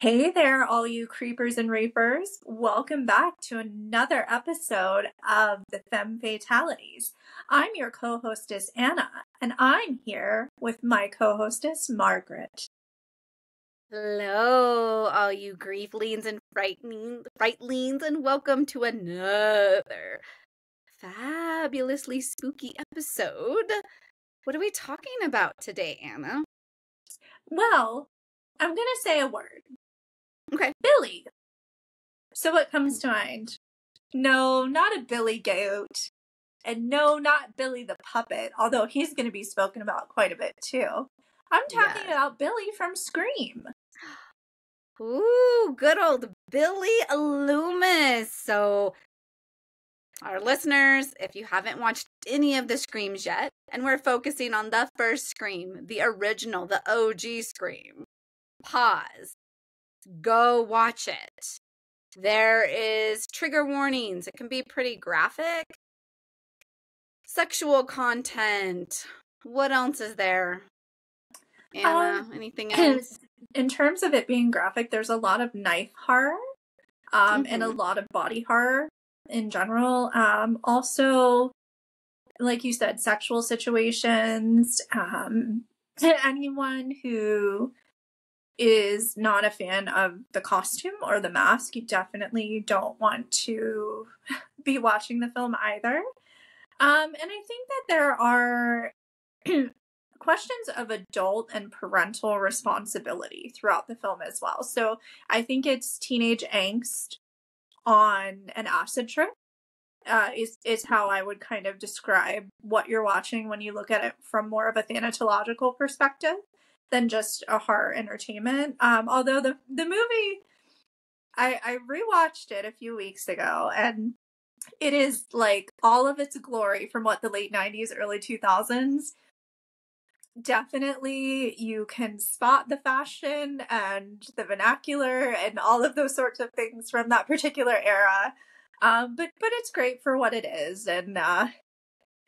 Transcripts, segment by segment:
Hey there, all you creepers and rapers. Welcome back to another episode of The Femme Fatalities. I'm your co-hostess, Anna, and I'm here with my co-hostess, Margaret. Hello, all you grievelings and frightlings, and welcome to another fabulously spooky episode. What are we talking about today, Anna? Well, I'm going to say a word. Okay. Billy. So what comes to mind? No, not a billy goat. And no, not Billy the puppet, although he's going to be spoken about quite a bit too. I'm talking about Billy from Scream. Ooh, good old Billy Loomis. So our listeners, if you haven't watched any of the Screams yet, and we're focusing on the first Scream, the original, the OG Scream, pause. Go watch it. There is trigger warnings. It can be pretty graphic. Sexual content. What else is there? Anna, anything else? In terms of it being graphic, there's a lot of knife horror and a lot of body horror in general. Also, like you said, sexual situations. Anyone who is not a fan of the costume or the mask, you definitely don't want to be watching the film either. And I think that there are questions of adult and parental responsibility throughout the film as well. So I think it's teenage angst on an acid trip is how I would kind of describe what you're watching when you look at it from more of a thanatological perspective than just a horror entertainment. Although the movie, I rewatched it a few weeks ago, and it is like all of its glory from what the late 90s, early 2000s. Definitely you can spot the fashion and the vernacular and all of those sorts of things from that particular era. But it's great for what it is. And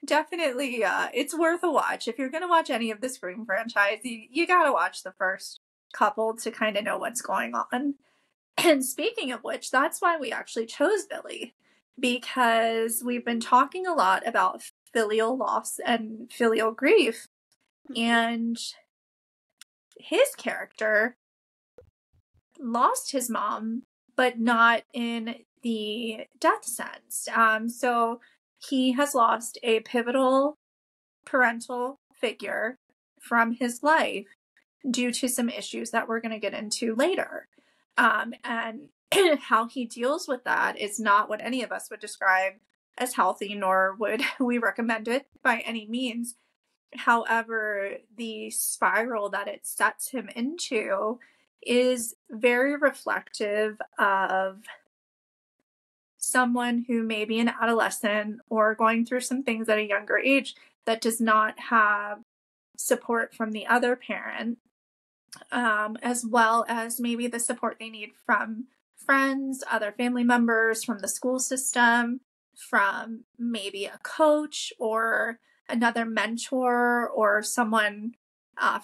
definitely, it's worth a watch. If you're going to watch any of the Scream franchise, you got to watch the first couple to kind of know what's going on. And speaking of which, that's why we actually chose Billy, because we've been talking a lot about filial loss and filial grief. And his character lost his mom, but not in the death sense. So he has lost a pivotal parental figure from his life due to some issues that we're going to get into later. And how he deals with that is not what any of us would describe as healthy, nor would we recommend it by any means. However, the spiral that it sets him into is very reflective of someone who may be an adolescent or going through some things at a younger age that does not have support from the other parent, as well as maybe the support they need from friends, other family members, from the school system, from maybe a coach or another mentor or someone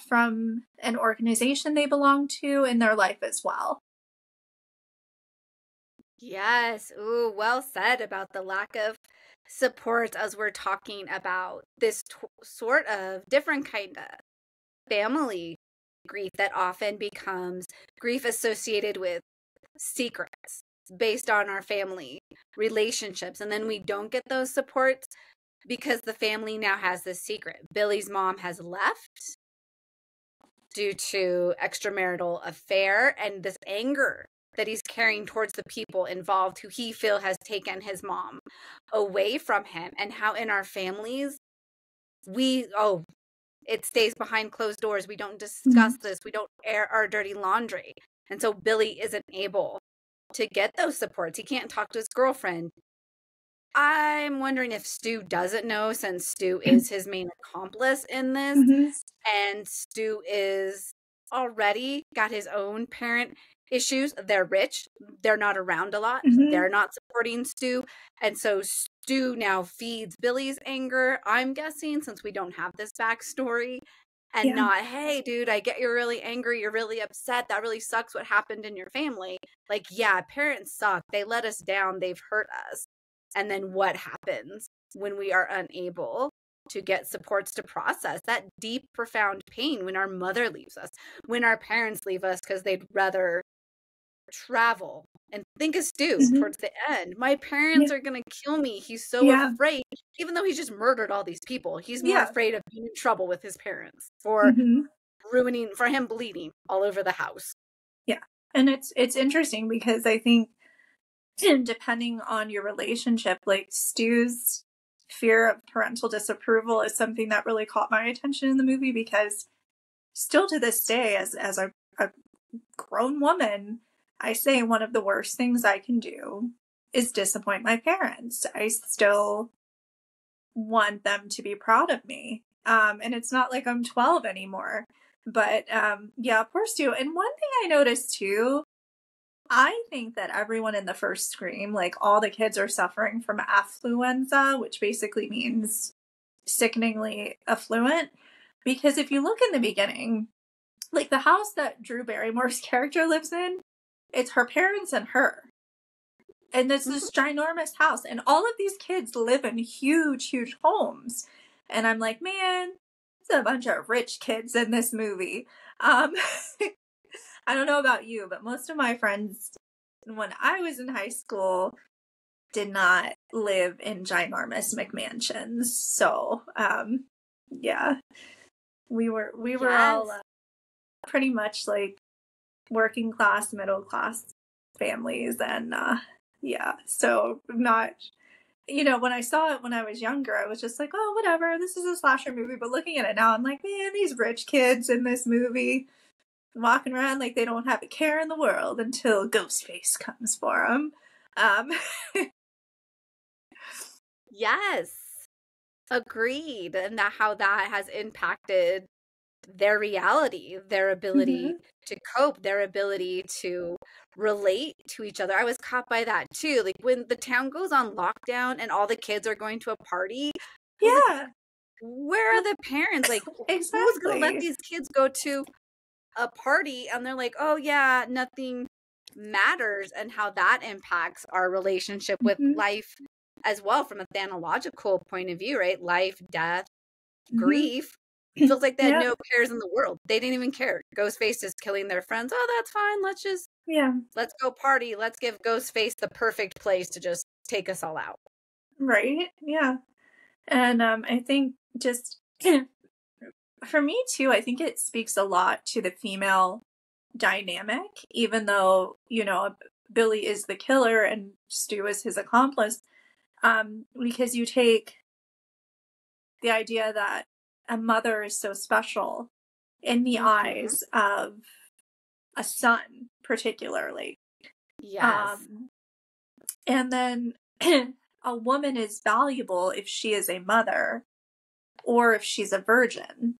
from an organization they belong to in their life as well. Yes. Ooh, well said about the lack of support as we're talking about this sort of different kind of family grief that often becomes grief associated with secrets based on our family relationships. And then we don't get those supports because the family now has this secret. Billy's mom has left due to extramarital affair, and this anger that he's carrying towards the people involved who he feels has taken his mom away from him, and how in our families, it stays behind closed doors. We don't discuss this. We don't air our dirty laundry. And so Billy isn't able to get those supports. He can't talk to his girlfriend. I'm wondering if Stu doesn't know, since Stu is his main accomplice in this, and Stu is already got his own parent issues. They're rich. They're not around a lot. They're not supporting Stu. And so Stu now feeds Billy's anger, I'm guessing, since we don't have this backstory. and not, hey, dude, I get you're really angry. You're really upset. That really sucks what happened in your family. Like, yeah, parents suck. They let us down. They've hurt us. And then what happens when we are unable to get supports to process that deep, profound pain when our mother leaves us, when our parents leave us because they'd rather travel? And think of Stu towards the end. My parents are going to kill me. He's so afraid, even though he's just murdered all these people. He's more afraid of being in trouble with his parents for ruining, for him bleeding all over the house. Yeah. And it's interesting because I think depending on your relationship, like Stu's fear of parental disapproval is something that really caught my attention in the movie, because still to this day, as a grown woman, I say one of the worst things I can do is disappoint my parents. I still want them to be proud of me. And it's not like I'm 12 anymore. But yeah, poor Stu. And one thing I noticed too, I think that everyone in the first Scream, like all the kids, are suffering from affluenza, which basically means sickeningly affluent. Because if you look in the beginning, like the house that Drew Barrymore's character lives in, it's her parents and her. And it's this ginormous house. And all of these kids live in huge, huge homes. And I'm like, man, there's a bunch of rich kids in this movie. I don't know about you, but most of my friends when I was in high school did not live in ginormous McMansions. So, yeah, we were all pretty much like working class, middle class families. And yeah, so not, you know, when I saw it when I was younger, I was just like, oh, whatever, this is a slasher movie. But looking at it now, I'm like, man, these rich kids in this movie walking around like they don't have a care in the world until Ghostface comes for them. Yes, agreed. And that how that has impacted their reality, their ability to cope, their ability to relate to each other. I was caught by that too. Like when the town goes on lockdown and all the kids are going to a party. Yeah. Like, where are the parents? Like exactly. Who's going to let these kids go to a party? And they're like, oh yeah, nothing matters. And how that impacts our relationship with life as well from a thanological point of view, right? Life, death, grief. It feels like they had no cares in the world. They didn't even care. Ghostface is killing their friends. Oh, that's fine. Let's just, let's go party. Let's give Ghostface the perfect place to just take us all out. Right. Yeah. And I think just for me too, I think it speaks a lot to the female dynamic, even though, you know, Billy is the killer and Stu is his accomplice, because you take the idea that a mother is so special in the eyes of a son, particularly. Yes. And then a woman is valuable if she is a mother or if she's a virgin.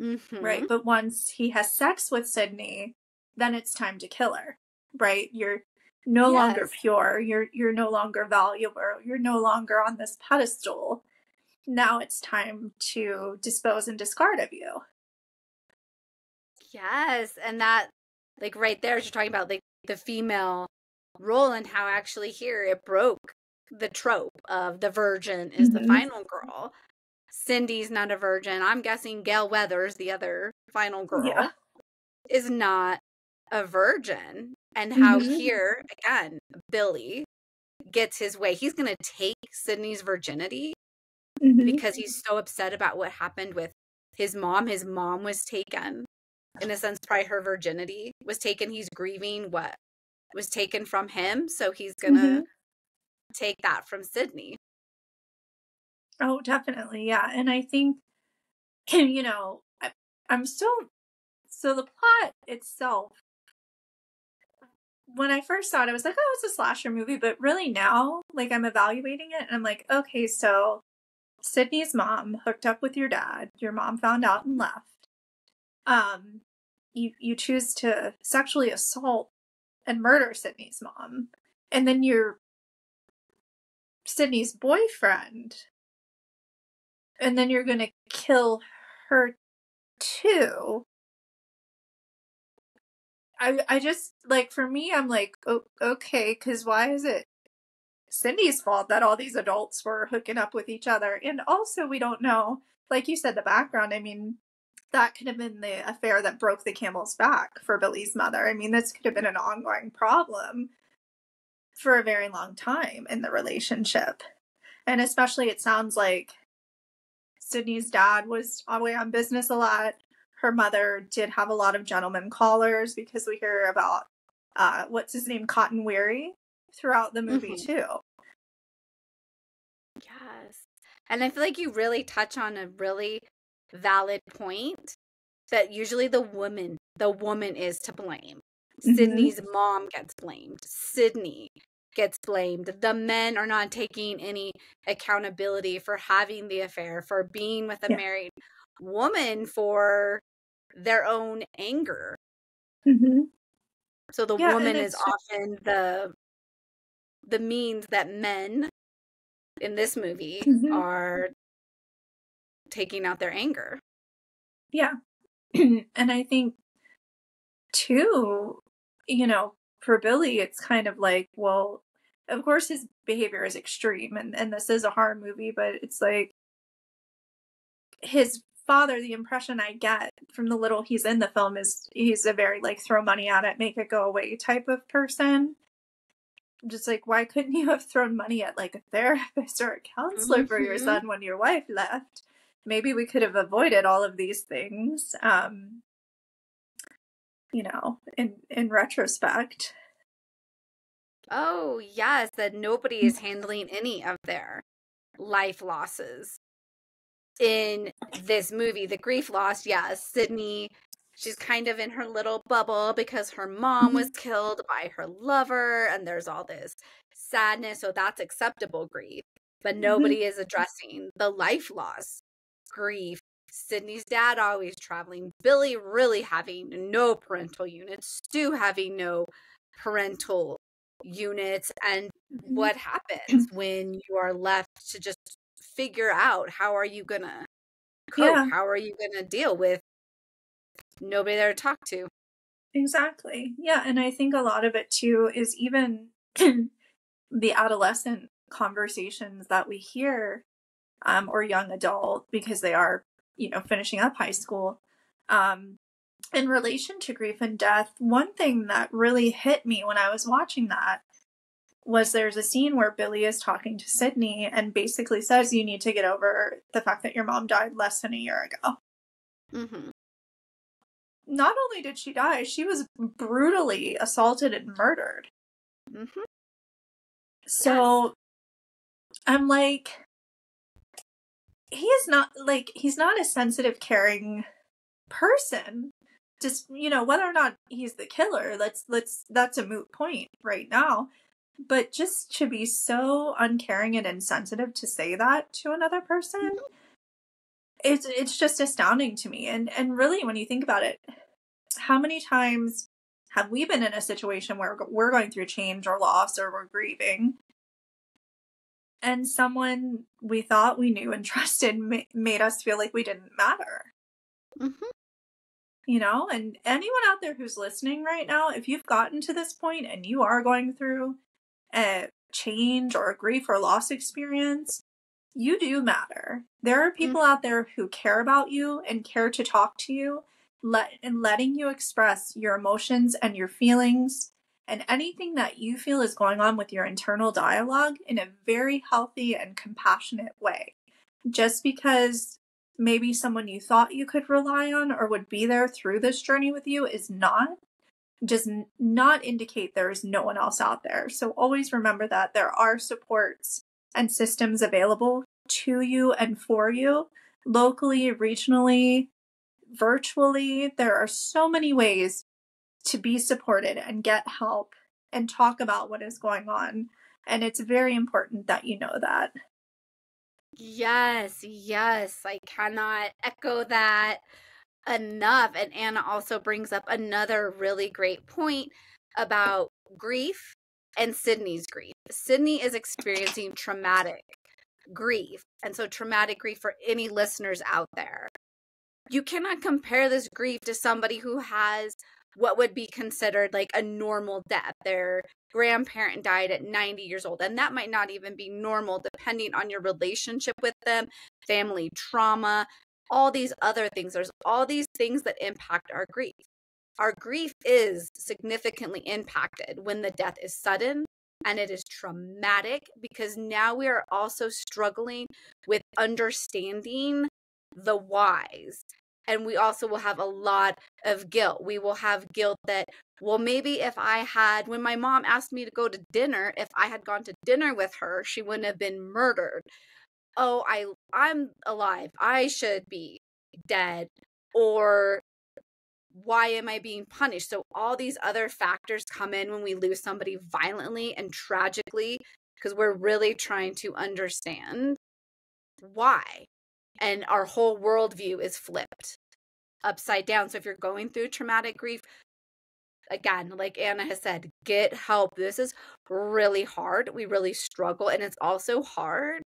Right. But once he has sex with Sidney, then it's time to kill her. Right. You're no longer pure. You're no longer valuable. You're no longer on this pedestal. Now it's time to dispose and discard of you. Yes. And that, like right there, as you're talking about, like the female role and how actually here it broke the trope of the virgin is the final girl. Cindy's not a virgin. I'm guessing Gail Weathers, the other final girl, is not a virgin. And how here, again, Billy gets his way. He's going to take Sidney's virginity. Because he's so upset about what happened with his mom. His mom was taken. In a sense, probably her virginity was taken. He's grieving what was taken from him. So he's going to take that from Sidney. Oh, definitely. Yeah. And I think, you know, I'm so the plot itself, when I first saw it, I was like, oh, it's a slasher movie. But really now, like I'm evaluating it and I'm like, okay, so Sidney's mom hooked up with your dad. Your mom found out and left. You choose to sexually assault and murder Sidney's mom. And then you're Sidney's boyfriend. And then you're going to kill her two, I just, like, for me, I'm like, oh, okay, because why is it Cindy's fault that all these adults were hooking up with each other? And also, we don't know, like you said, the background. I mean, that could have been the affair that broke the camel's back for Billy's mother. I mean, this could have been an ongoing problem for a very long time in the relationship. And especially, it sounds like Sidney's dad was away on business a lot. Her mother did have a lot of gentlemen callers, because we hear about, what's his name, Cotton Weary, throughout the movie, too. Yes. And I feel like you really touch on a really valid point, that usually the woman is to blame. Mm-hmm. Sidney's mom gets blamed. Sidney gets blamed. The men are not taking any accountability for having the affair, for being with a married woman, for their own anger. Mm-hmm. So the woman is often the means that men in this movie are taking out their anger. Yeah. And I think too, you know, for Billy, it's kind of like, well, of course his behavior is extreme, and this is a horror movie, but it's like his father, the impression I get from the little he's in the film is he's a very, like, throw money at it, make it go away type of person. I'm just like, why couldn't you have thrown money at, like, a therapist or a counselor for your son when your wife left? Maybe we could have avoided all of these things, you know, in retrospect. Oh, yes, that nobody is handling any of their life losses in this movie. The grief loss, yes, Sidney, she's kind of in her little bubble because her mom was killed by her lover, and there's all this sadness, so that's acceptable grief. But nobody is addressing the life loss grief. Sidney's dad always traveling. Billy really having no parental units. Stu having no parental units. And what happens when you are left to just figure out, how are you going to cope? Yeah. How are you going to deal with nobody there to talk to? Exactly. Yeah. And I think a lot of it too is even the adolescent conversations that we hear, or young adult, because they are, you know, finishing up high school. In relation to grief and death, one thing that really hit me when I was watching that was there's a scene where Billy is talking to Sidney and basically says, you need to get over the fact that your mom died less than a year ago. Mm-hmm. Not only did she die, she was brutally assaulted and murdered. Mm-hmm. So yes. I'm like, he is not, like, he's not a sensitive, caring person. Just, you know, whether or not he's the killer, that's a moot point right now. But just to be so uncaring and insensitive to say that to another person, it's just astounding to me. And really, when you think about it, how many times have we been in a situation where we're going through change or loss, or we're grieving, and someone we thought we knew and trusted made us feel like we didn't matter? Mm-hmm. You know, and anyone out there who's listening right now, if you've gotten to this point and you are going through a change or a grief or loss experience, you do matter. There are people out there who care about you and care to talk to you, letting you express your emotions and your feelings and anything that you feel is going on with your internal dialogue in a very healthy and compassionate way. Just because maybe someone you thought you could rely on or would be there through this journey with you is not, does not indicate there is no one else out there. So always remember that there are supports and systems available to you and for you, locally, regionally, virtually. There are so many ways to be supported and get help and talk about what is going on. And it's very important that you know that. Yes, yes. I cannot echo that enough. And Anna also brings up another really great point about grief and Sidney's grief. Sidney is experiencing traumatic grief. And so traumatic grief, for any listeners out there, You cannot compare this grief to somebody who has what would be considered like a normal death. Their grandparent died at 90 years old, and that might not even be normal depending on your relationship with them, family trauma, all these other things. There's all these things that impact our grief. Our grief is significantly impacted when the death is sudden and it is traumatic, because now we are also struggling with understanding the whys. And we also will have a lot of guilt. We will have guilt that, well, maybe if I had, when my mom asked me to go to dinner, if I had gone to dinner with her, she wouldn't have been murdered. Oh, I'm alive. I should be dead. Or why am I being punished? So all these other factors come in when we lose somebody violently and tragically, because we're really trying to understand why. And our whole worldview is flipped upside down. So if you're going through traumatic grief, again, like Anna has said, get help. This is really hard. We really struggle. And it's also hard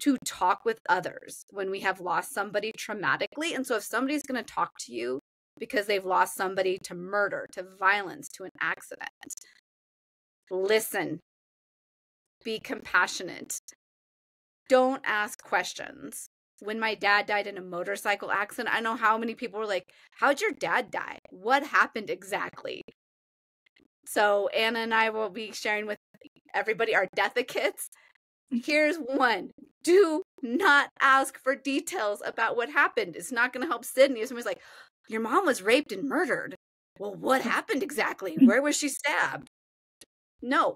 to talk with others when we have lost somebody traumatically. And so if somebody's going to talk to you because they've lost somebody to murder, to violence, to an accident, listen, be compassionate. Don't ask questions. When my dad died in a motorcycle accident, I know how many people were like, how'd your dad die? What happened exactly? So Anna and I will be sharing with everybody our deathicats. Here's one. Do not ask for details about what happened. It's not going to help Sidney. If somebody's like, your mom was raped and murdered. Well, what happened exactly? Where was she stabbed? No.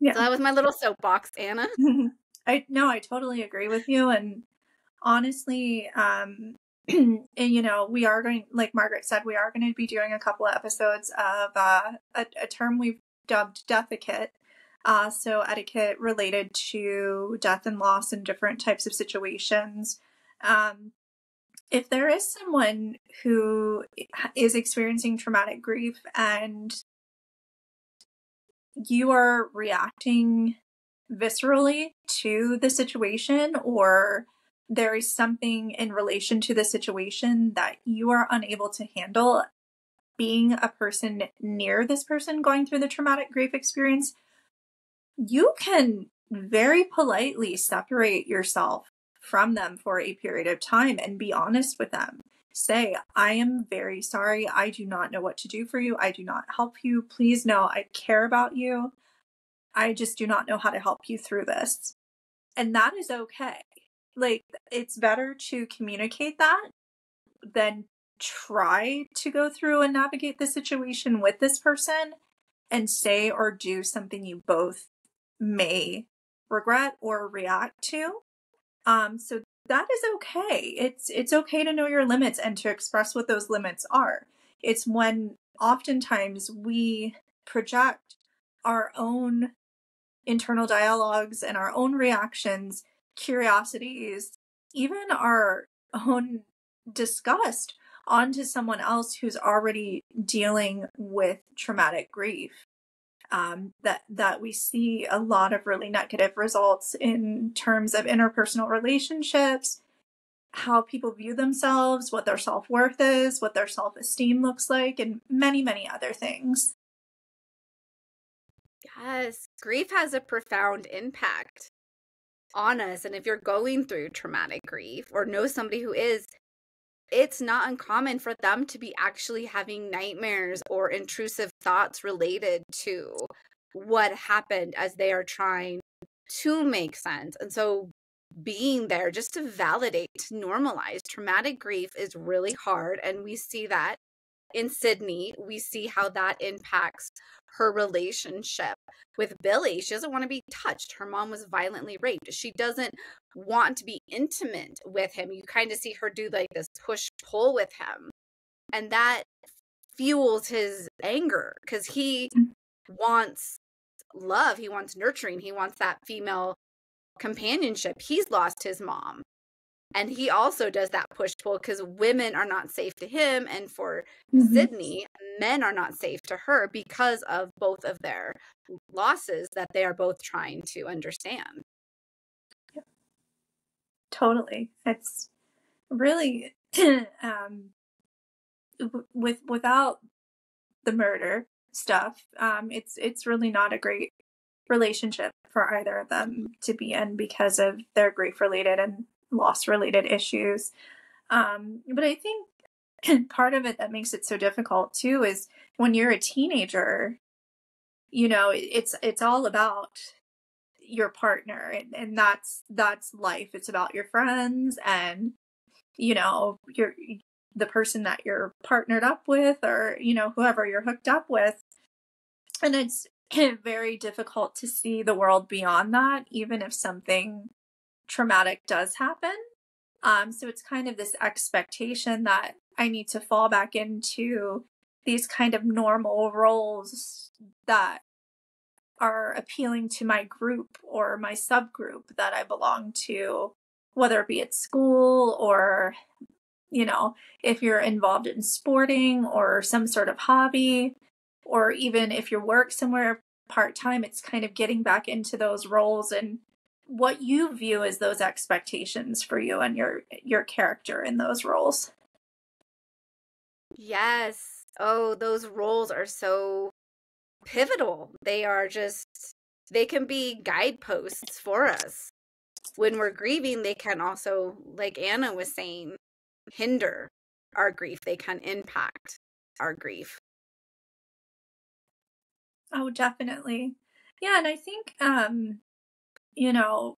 Yeah. So that was my little soapbox, Anna. No, I totally agree with you. And honestly, and, you know, we are going, like Margaret said, we are going to be doing a couple of episodes of a term we've dubbed deathicate. So etiquette related to death and loss and different types of situations. If there is someone who is experiencing traumatic grief and you are reacting viscerally to the situation, or there is something in relation to the situation that you are unable to handle, being a person near this person going through the traumatic grief experience, you can very politely separate yourself from them for a period of time and be honest with them. Say, I am very sorry. I do not know what to do for you. I do not help you. Please know I care about you. I just do not know how to help you through this. And that is okay. Like, it's better to communicate that than try to go through and navigate the situation with this person and say or do something you both may regret or react to. So that is okay. It's okay to know your limits and to express what those limits are. It's when oftentimes we project our own internal dialogues and our own reactions, curiosities, even our own disgust onto someone else who's already dealing with traumatic grief. That we see a lot of really negative results in terms of interpersonal relationships, how people view themselves, what their self-worth is, what their self-esteem looks like, and many, many other things. Yes, grief has a profound impact on us. And if you're going through traumatic grief or know somebody who is, it's not uncommon for them to be actually having nightmares or intrusive thoughts related to what happened as they are trying to make sense. And so being there just to validate, to normalize traumatic grief is really hard. And we see that in Sidney. We see how that impacts her relationship with Billy. She doesn't want to be touched. Her mom was violently raped. She doesn't want to be intimate with him. You kind of see her do like this push-pull with him. And that fuels his anger because he wants love. He wants nurturing. He wants that female companionship. He's lost his mom. And he also does that push-pull because women are not safe to him. And for Sidney, men are not safe to her because of both of their losses that they are both trying to understand. Yep. Totally. It's really without the murder stuff, it's really not a great relationship for either of them to be in because of their grief related and loss related issues. But I think part of it that makes it so difficult too is when you're a teenager, you know, it's all about your partner, and that's life. It's about your friends and, you know, the person that you're partnered up with, or, you know, whoever you're hooked up with. And it's very difficult to see the world beyond that, even if something traumatic does happen. So it's kind of this expectation that I need to fall back into these kind of normal roles that are appealing to my group or my subgroup that I belong to, whether it be at school or, you know, if you're involved in sporting or some sort of hobby, or even if you work somewhere part-time, it's kind of getting back into those roles and what you view as those expectations for you and your character in those roles. Yes. Oh, those roles are so pivotal. They are just, they can be guideposts for us. When we're grieving, they can also, like Anna was saying, hinder our grief. They can impact our grief. Oh, definitely. Yeah, and I think, you know,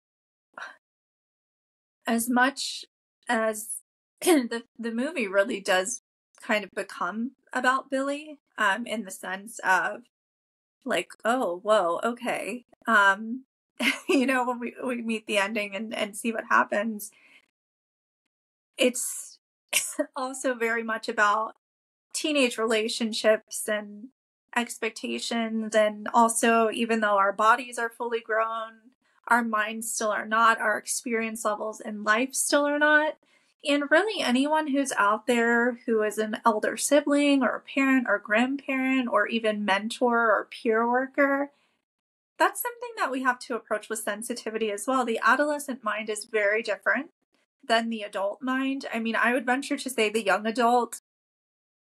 as much as the movie really does kind of become about Billy, in the sense of like, oh, whoa, okay. You know, when we meet the ending and see what happens, it's also very much about teenage relationships and expectations. And also, even though our bodies are fully grown, our minds still are not, our experience levels in life still are not. And really anyone who's out there who is an elder sibling or a parent or grandparent or even mentor or peer worker, that's something that we have to approach with sensitivity as well. The adolescent mind is very different than the adult mind. I mean, I would venture to say the young adult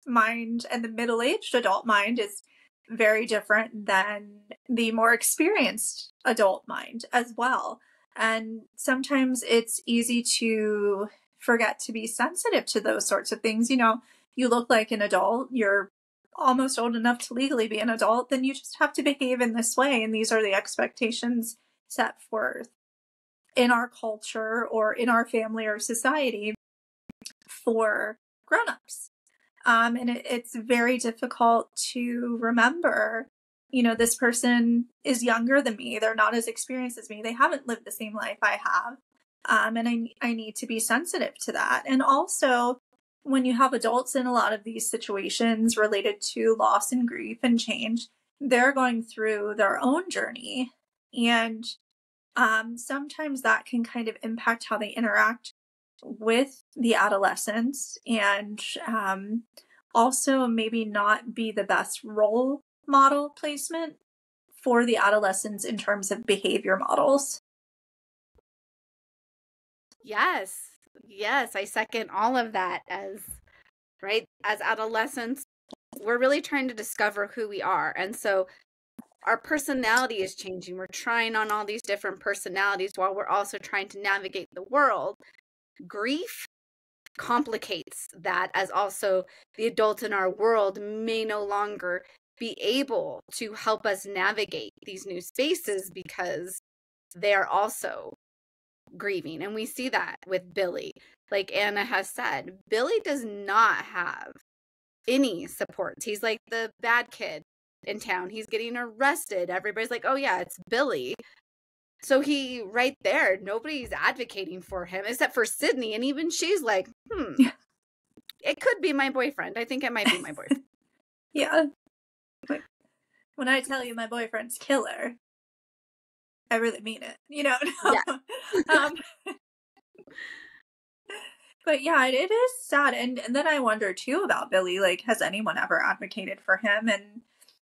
mind and the middle-aged adult mind is very different than the more experienced adult mind as well. And sometimes it's easy to forget to be sensitive to those sorts of things. You know, you look like an adult, you're almost old enough to legally be an adult, then you just have to behave in this way. And these are the expectations set forth in our culture or in our family or society for grown-ups. And it's very difficult to remember, you know, this person is younger than me. They're not as experienced as me. They haven't lived the same life I have. And I need to be sensitive to that. And also, when you have adults in a lot of these situations related to loss and grief and change, they're going through their own journey. And sometimes that can kind of impact how they interact with the adolescents, and also maybe not be the best role model placement for the adolescents in terms of behavior models. Yes. Yes, I second all of that. As adolescents, we're really trying to discover who we are. And so our personality is changing. We're trying on all these different personalities while we're also trying to navigate the world. Grief complicates that, as also the adult in our world may no longer be able to help us navigate these new spaces because they are also grieving. And we see that with Billy. Like Anna has said, Billy does not have any supports. He's like the bad kid in town. He's getting arrested. Everybody's like, oh yeah, it's Billy. So he, right there, nobody's advocating for him except for Sidney. And even she's like, it could be my boyfriend. I think it might be my boyfriend. Yeah. When I tell you my boyfriend's killer, I really mean it. You know? Yeah. But yeah, it is sad. And then I wonder too about Billy, like, has anyone ever advocated for him? And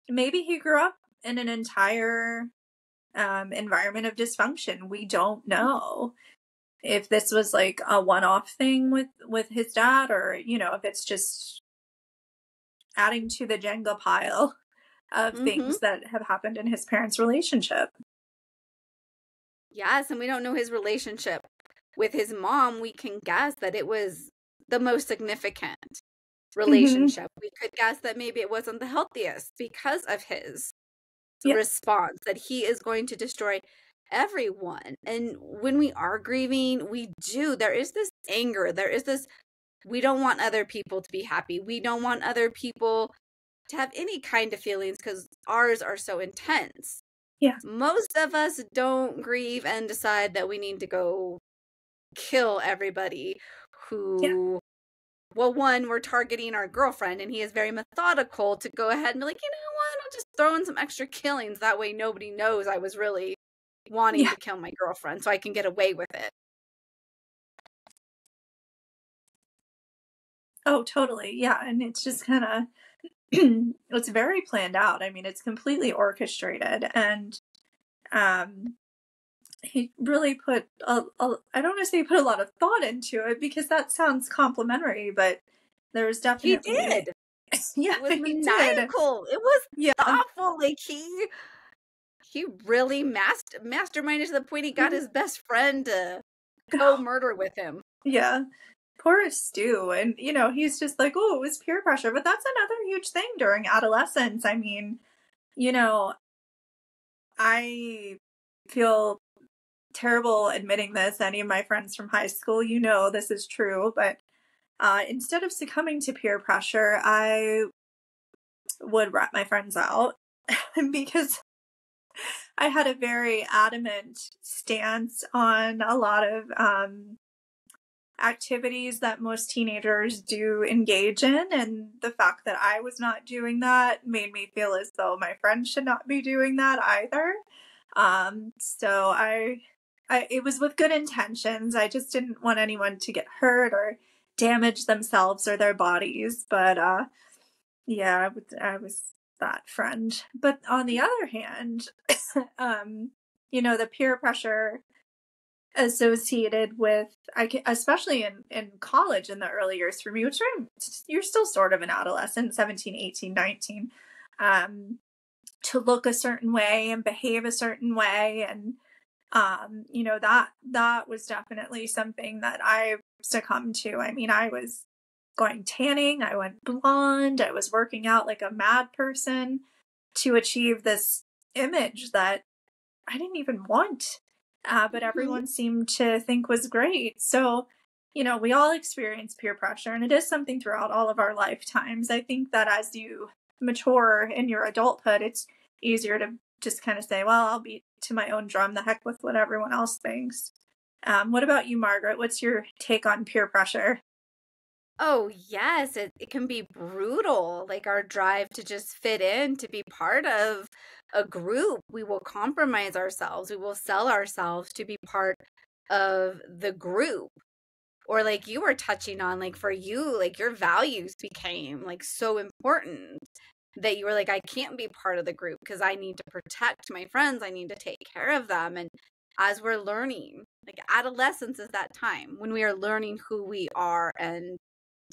maybe he grew up in an entire environment of dysfunction. We don't know. if this was like a one-off thing with his dad, or, you know, if it's just adding to the Jenga pile of things that have happened in his parents' relationship. Yes, and we don't know his relationship with his mom. We can guess that it was the most significant relationship. We could guess that maybe it wasn't the healthiest because of his response, that he is going to destroy everyone. And when we are grieving, there is this anger, there is this, we don't want other people to be happy, we don't want other people to have any kind of feelings because ours are so intense. Yeah, most of us don't grieve and decide that we need to go kill everybody who well, one, we're targeting our girlfriend, and he is very methodical to go ahead and be like, you know what, I'll just throw in some extra killings, that way nobody knows I was really wanting to kill my girlfriend, so I can get away with it. Oh, totally. Yeah. And it's just kind of, it's very planned out. I mean, it's completely orchestrated, and he really put I don't want to say he put a lot of thought into it, because that sounds complimentary, but there was definitely he did. Yeah, it was maniacal. It was thoughtful. Like he really masterminded to the point he got his best friend to go murder with him. Yeah. Poor Stu. And, you know, he's just like, oh, it was peer pressure. But that's another huge thing during adolescence. I mean, you know, I feel terrible admitting this. Any of my friends from high school, you know this is true. But instead of succumbing to peer pressure, I would rat my friends out because I had a very adamant stance on a lot of activities that most teenagers do engage in, and the fact that I was not doing that made me feel as though my friends should not be doing that either. So I it was with good intentions. I just didn't want anyone to get hurt or damage themselves or their bodies. But yeah, I was that friend. But on the other hand, you know, the peer pressure associated with, especially in college in the early years for me, which you're still sort of an adolescent, 17, 18, 19, to look a certain way and behave a certain way. And, you know, that was definitely something that I succumbed to. I mean, I was going tanning, I went blonde, I was working out like a mad person to achieve this image that I didn't even want, but everyone seemed to think was great. So, you know, we all experience peer pressure, and it is something throughout all of our lifetimes. I think that as you mature in your adulthood, it's easier to just kind of say, well, I'll beat to my own drum, the heck with what everyone else thinks. What about you, Margaret? What's your take on peer pressure? Oh, yes. It can be brutal. Like our drive to just fit in, to be part of a group. We will compromise ourselves. We will sell ourselves to be part of the group. Or like you were touching on, like for you, like your values became like so important that you were like, I can't be part of the group because I need to protect my friends. I need to take care of them. And as we're learning, like adolescence is that time when we are learning who we are and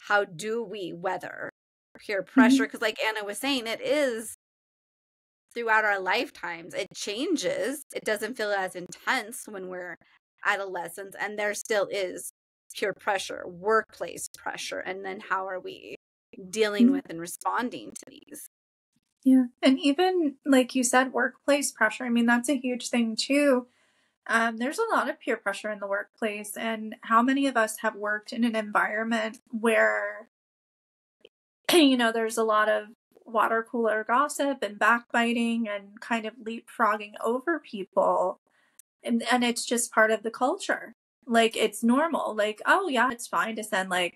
how do we weather peer pressure? Because like Anna was saying, it is throughout our lifetimes. It changes. It doesn't feel as intense when we're adolescents, and there still is peer pressure, workplace pressure, and then how are we dealing with and responding to these? Yeah. And even like you said, workplace pressure. I mean, that's a huge thing too. There's a lot of peer pressure in the workplace, and how many of us have worked in an environment where, you know, there's a lot of water cooler gossip and backbiting and kind of leapfrogging over people, and it's just part of the culture. Like it's normal. Like, oh yeah, it's fine to send like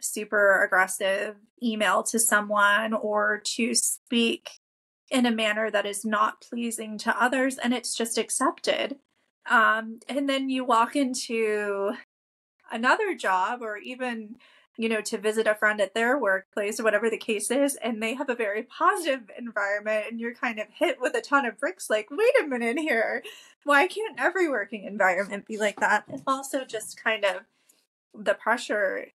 super aggressive email to someone or to speak in a manner that is not pleasing to others, and it's just accepted. And then you walk into another job or even you know, to visit a friend at their workplace or whatever the case is, and they have a very positive environment, and you're kind of hit with a ton of bricks like, wait a minute here, why can't every working environment be like that? It's also just kind of the pressure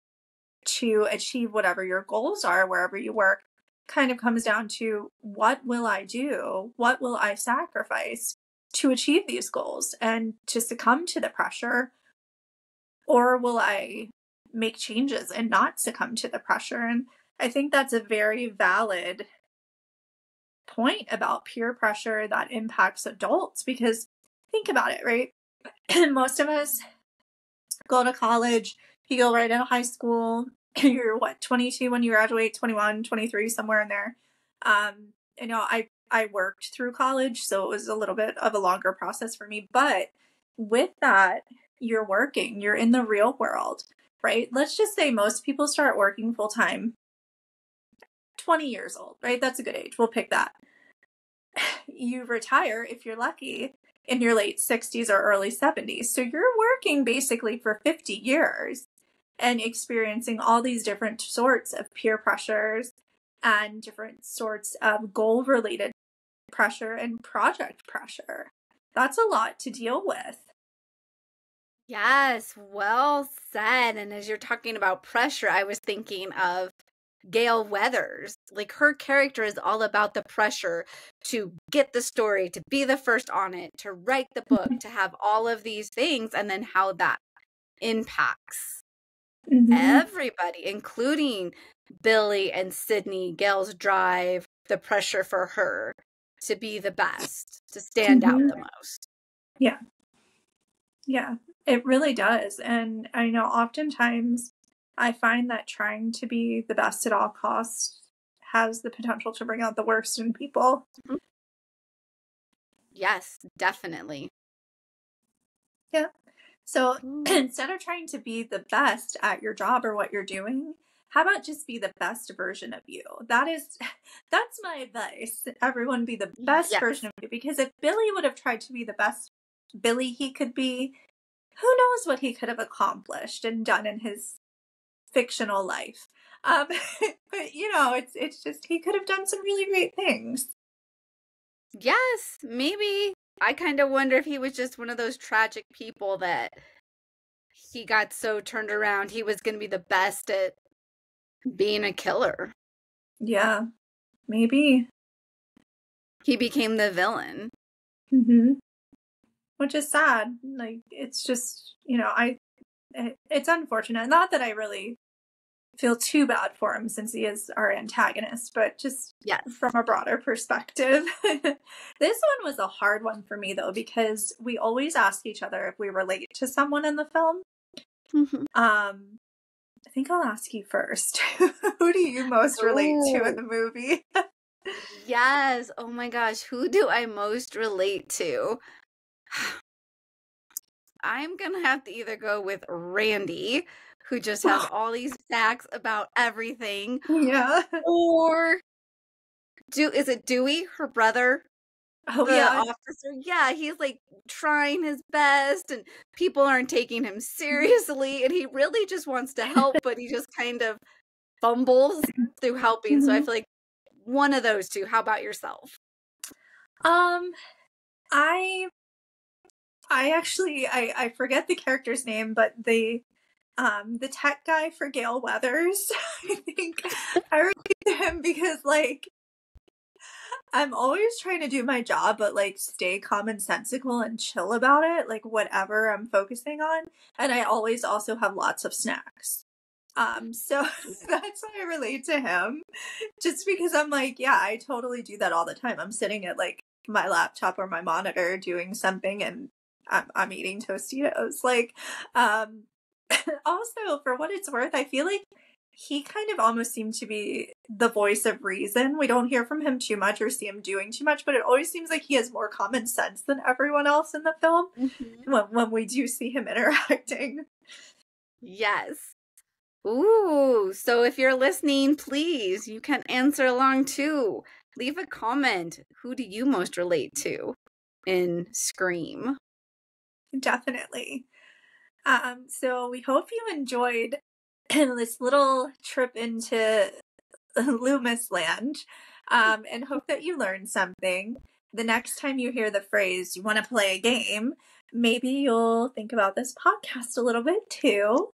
to achieve whatever your goals are wherever you work kind of comes down to, what will I do? What will I sacrifice to achieve these goals and to succumb to the pressure? Or will I make changes and not succumb to the pressure? And I think that's a very valid point about peer pressure that impacts adults, because think about it, right? Most of us go to college, you go right into high school, you're what, 22 when you graduate, 21, 23, somewhere in there. You know, I worked through college, so it was a little bit of a longer process for me. But with that, you're working, you're in the real world. Right? Let's just say most people start working full time 20 years old, right? That's a good age. We'll pick that. You retire, if you're lucky, in your late 60s or early 70s. So you're working basically for 50 years and experiencing all these different sorts of peer pressures and different sorts of goal related pressure and project pressure. That's a lot to deal with. Yes, well said. And as you're talking about pressure, I was thinking of Gail Weathers. Like, her character is all about the pressure to get the story, to be the first on it, to write the book, to have all of these things, and then how that impacts everybody, including Billy and Sidney, Gail's drive, the pressure for her to be the best, to stand out the most. Yeah. Yeah. It really does. And I know oftentimes I find that trying to be the best at all costs has the potential to bring out the worst in people. Yes, definitely. Yeah. So instead of trying to be the best at your job or what you're doing, how about just be the best version of you? That's my advice. Everyone be the best version of you, because if Billy would have tried to be the best Billy he could be, who knows what he could have accomplished and done in his fictional life. But, you know, it's just, he could have done some really great things. Yes, maybe. I kind of wonder if he was just one of those tragic people that he got so turned around. He was going to be the best at being a killer. Yeah, maybe. He became the villain. Mm-hmm. Which is sad. Like, it's just, you know, it's unfortunate. Not that I really feel too bad for him since he is our antagonist, but just from a broader perspective. This one was a hard one for me, though, because we always ask each other if we relate to someone in the film. I think I'll ask you first. Who do you most relate to in the movie? Yes. Oh, my gosh. Who do I most relate to? I'm going to have to either go with Randy, who just has all these facts about everything. Yeah. Or is it Dewey, her brother? Oh, yeah. Officer. Yeah, he's like trying his best and people aren't taking him seriously and he really just wants to help, but he just kind of fumbles through helping. So I feel like one of those two. How about yourself? I forget the character's name, but the tech guy for Gail Weathers, I think I relate to him because, like, I'm always trying to do my job, but, like, stay commonsensical and chill about it, like, whatever I'm focusing on. And I always also have lots of snacks. So that's why I relate to him, just because I'm like, yeah, I totally do that all the time. I'm sitting at, like, my laptop or my monitor doing something and I'm eating Tostitos. Like, also, for what it's worth, I feel like he kind of almost seemed to be the voice of reason. We don't hear from him too much or see him doing too much, but it always seems like he has more common sense than everyone else in the film when we do see him interacting. Yes. Ooh, so if you're listening, please, you can answer along too. Leave a comment. Who do you most relate to in Scream? Definitely. So we hope you enjoyed this little trip into Loomis land, and hope that you learn something. The next time you hear the phrase, you want to play a game, maybe you'll think about this podcast a little bit too.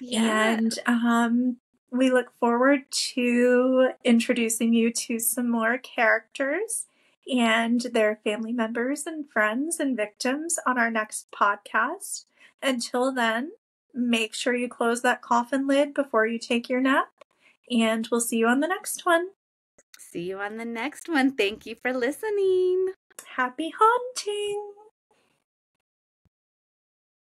Yeah. And we look forward to introducing you to some more characters and their family members and friends and victims on our next podcast. Until then, make sure you close that coffin lid before you take your nap, and we'll see you on the next one. See you on the next one. Thank you for listening. Happy haunting.